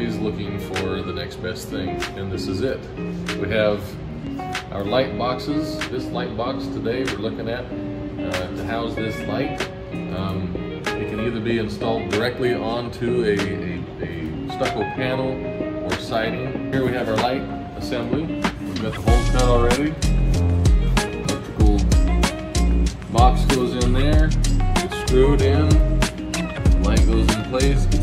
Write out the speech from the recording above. always looking for the next best thing, and this is it. We have our light boxes. This light box today we're looking at to house this light. It can either be installed directly onto a stucco panel or siding. Here we have our light assembly. We've got the holes cut already. Electrical box goes in there, it's screwed in, light goes in place.